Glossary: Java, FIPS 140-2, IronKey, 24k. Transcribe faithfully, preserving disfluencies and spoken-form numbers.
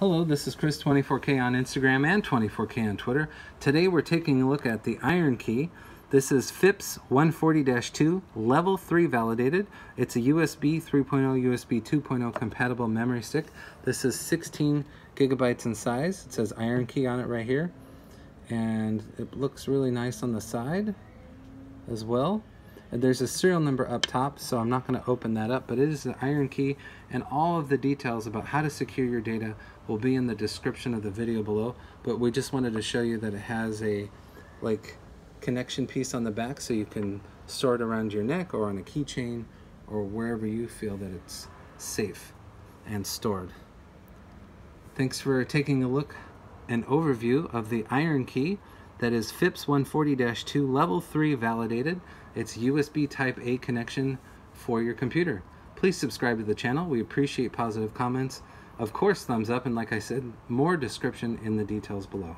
Hello, this is Chris twenty-four K on Instagram and twenty-four K on Twitter. Today we're taking a look at the IronKey. This is FIPS one forty dash two, level three validated. It's a U S B three point oh, U S B two point oh compatible memory stick. This is sixteen gigabytes in size. It says IronKey on it right here. And it looks really nice on the side as well. And there's a serial number up top, so I'm not going to open that up, but it is the IronKey, and all of the details about how to secure your data will be in the description of the video below. But we just wanted to show you that it has a like connection piece on the back, so you can store it around your neck or on a keychain or wherever you feel that it's safe and stored. Thanks for taking a look, an overview of the IronKey. That is FIPS one forty dash two, level three validated. It's U S B type A connection for your computer. Please subscribe to the channel. We appreciate positive comments. Of course, thumbs up, and like I said, more description in the details below.